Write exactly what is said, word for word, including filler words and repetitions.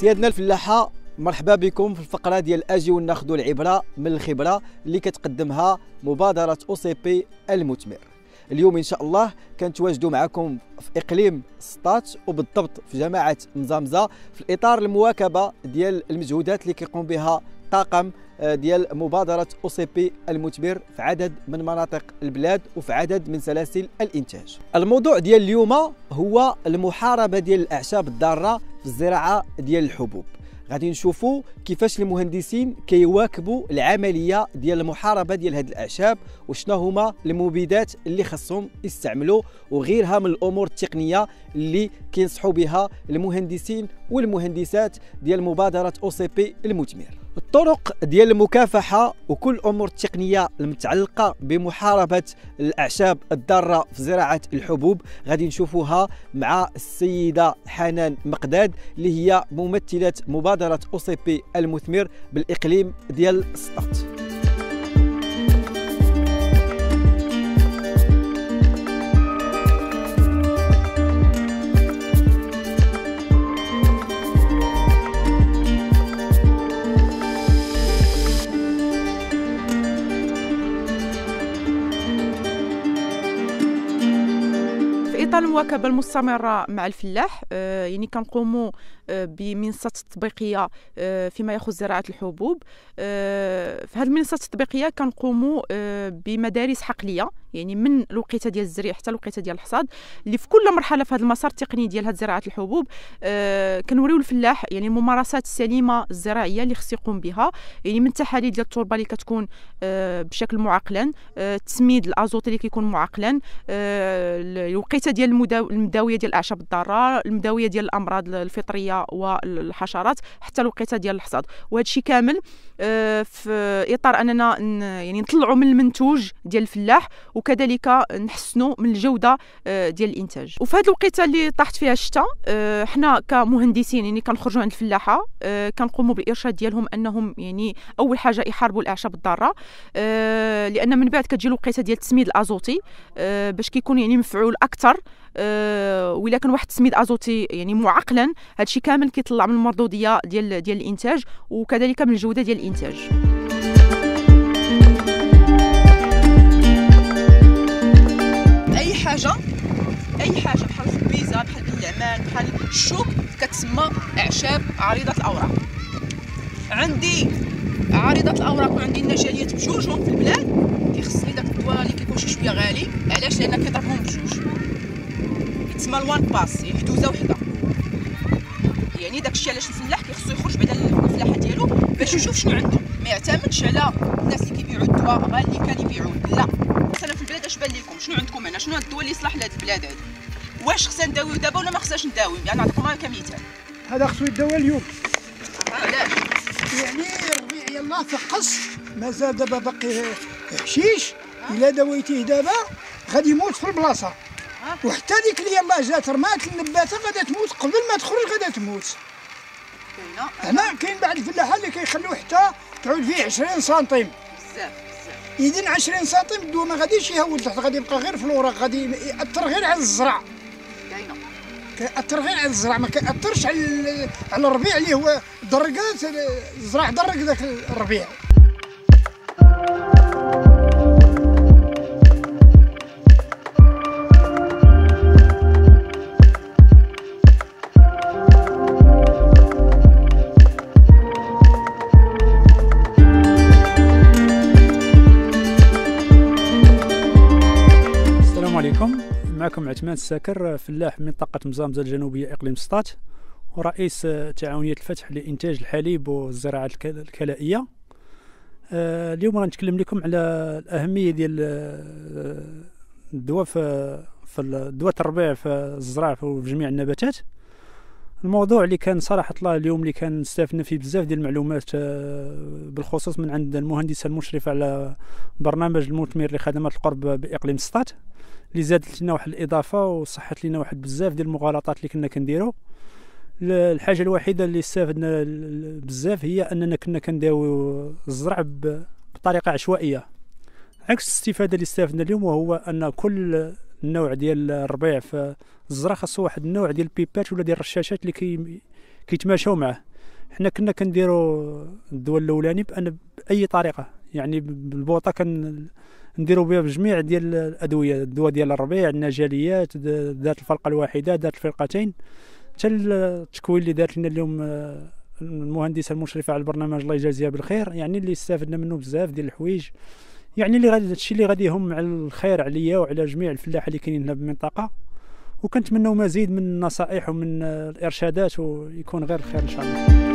سيادنا الفلاحه، مرحبا بكم في الفقره ديال اجي وناخذوا العبره من الخبره اللي كتقدمها مبادره او سي بي المثمر. اليوم ان شاء الله كنتواجدوا معكم في اقليم سطات وبالضبط في جماعه نزامزا في اطار المواكبه ديال المجهودات اللي كيقوم بها طاقم ديال مبادره او سي بي المثمر في عدد من مناطق البلاد وفي عدد من سلاسل الانتاج. الموضوع ديال اليوم هو المحاربه ديال الاعشاب الضاره في الزراعه ديال الحبوب. غادي نشوفوا كيفاش المهندسين كيواكبوا العمليه ديال المحاربه ديال هاد الاعشاب وشنو هما المبيدات اللي خصهم يستعملوا وغيرها من الامور التقنيه اللي كينصحوا بها المهندسين والمهندسات ديال مبادره او سي بي المثمر. الطرق ديال المكافحه وكل الامور التقنيه المتعلقه بمحاربه الاعشاب الضاره في زراعه الحبوب غادي نشوفوها مع السيده حنان مقداد اللي هي ممثله مبادره او سي بي المثمر بالاقليم ديال سطات. المواكبه المستمره مع الفلاح، يعني كنقوموا بمنصه تطبيقيه فيما يخص زراعه الحبوب. في هذه المنصه التطبيقيه كنقوموا بمدارس حقليه، يعني من الوقيته ديال الزريع حتى الوقيته ديال الحصاد، اللي في كل مرحله في هذا المسار التقني ديال هذه زراعه الحبوب آه كنوريو الفلاح يعني الممارسات السليمه الزراعيه اللي خص يقوم بها، يعني من تحاليل ديال التربه اللي كتكون آه بشكل معقلا، آه التسميد الازوتي اللي كيكون معقلا، آه الوقيته ديال المداويه ديال الاعشاب الضاره، المداويه ديال الامراض الفطريه والحشرات، حتى الوقيته ديال الحصاد. وهذا الشيء كامل آه في اطار اننا يعني نطلعوا من المنتوج ديال الفلاح وكذلك نحسنوا من الجوده ديال الانتاج. وفي هذه الوقيته اللي طاحت فيها الشتاء، حنا كمهندسين يعني كنخرجوا عند الفلاحه كنقوموا بالارشاد ديالهم انهم يعني اول حاجه يحاربوا الاعشاب الضاره، لان من بعد كتجي الوقيته ديال التسميد الازوتي باش كيكون يعني مفعول اكثر. أه ولا كان واحد التسميد ازوتي يعني معقلا، هذا الشيء كامل كيطلع من المردوديه ديال ديال الانتاج وكذلك من الجوده ديال الانتاج. اي حاجه اي حاجه بحال الخبيزه، بحال النعمان، بحال الشوك، كتسمى اعشاب عريضه الاوراق. عندي عريضه الاوراق وعندي النجاليات بجوجهم في البلاد، كيخصني داك الدواء اللي كيكون شي شويه غالي. علاش؟ لان كيضربهم بجوج، تسمى الوان باس، يعني دوزه وحده. يعني داك الشيء علاش الفلاح كيخصو يخرج بعدا للفلاحه ديالو باش يشوف شنو عنده، ما يعتمدش على الناس اللي كيبيعوا الدواء غير اللي كان يبيعوه. لا، مثلا في البلاد اش بان لكم؟ شنو عندكم هنا؟ شنو الدواء اللي يصلح لهاد البلاد هادي؟ واش خصنا نداويو دابا ولا ما خصناش نداوي؟ يعني نعطيكم غير كمثال، هذا خصو يداوى اليوم. علاش؟ يعني الربيع يلاه تقص، مازال دابا باقي حشيش، الا داويتيه دابا غادي يموت في البلاصه. وحتى ديك اللي يلاه جات رمات النباته غادا تموت، قبل ما تخرج غادا تموت. هنا كاين بعض الفلاحه اللي كيخليو حتى تعود فيه عشرين سنتيم. بزاف بزاف. إذن عشرين سنتيم الدواء ما غاديش يهود لتحت، غادي يبقى غير في الوراق، غادي يأثر غير على الزرع. كاينه. كيأثر غير على الزرع، ما كيأثرش على على الربيع اللي هو درقات الزراع، درق ذاك الربيع. معكم عثمان الساكر، فلاح من منطقة مزامزة الجنوبية إقليم سطات، ورئيس تعاونية الفتح لإنتاج الحليب والزراعة الكلائية. اليوم غنتكلم لكم على الأهمية ديال الدواء في دواء الربيع في الزراعة وفي جميع النباتات. الموضوع اللي كان صراحة الله اليوم اللي كان استفدنا فيه بزاف ديال المعلومات، بالخصوص من عند المهندسة المشرفة على برنامج المثمر لخدمات القرب بإقليم سطات، اللي زادت لنا واحد الاضافه وصحت لنا واحد بزاف ديال المغالطات اللي كنا كنديرو. الحاجه الوحيده اللي استفدنا بزاف هي اننا كنا كنداويو الزرع بطريقه عشوائيه، عكس الاستفاده اللي استفدنا اليوم، وهو ان كل نوع ديال الربيع في الزرع خاصو واحد النوع ديال البيبات ولا ديال الرشاشات اللي كيتماشاو معاه. حنا كنا كنديروا الدواء الاولاني بان باي طريقه، يعني بالبوطه كنديروا بها بجميع ديال الادويه، الدواء ديال الربيع، النجاليات، ذات الفرقه الواحده، ذات الفرقتين، حتى التكوين اللي دارت لنا اليوم المهندسه المشرفه على البرنامج الله يجازيها بالخير، يعني اللي استفدنا منه بزاف ديال الحوايج، يعني اللي غادي هادشي اللي غادي يهم على الخير عليا وعلى جميع الفلاحه اللي كاينين هنا بالمنطقه، وكنتمنوا مزيد من النصائح ومن الارشادات ويكون غير الخير ان شاء الله.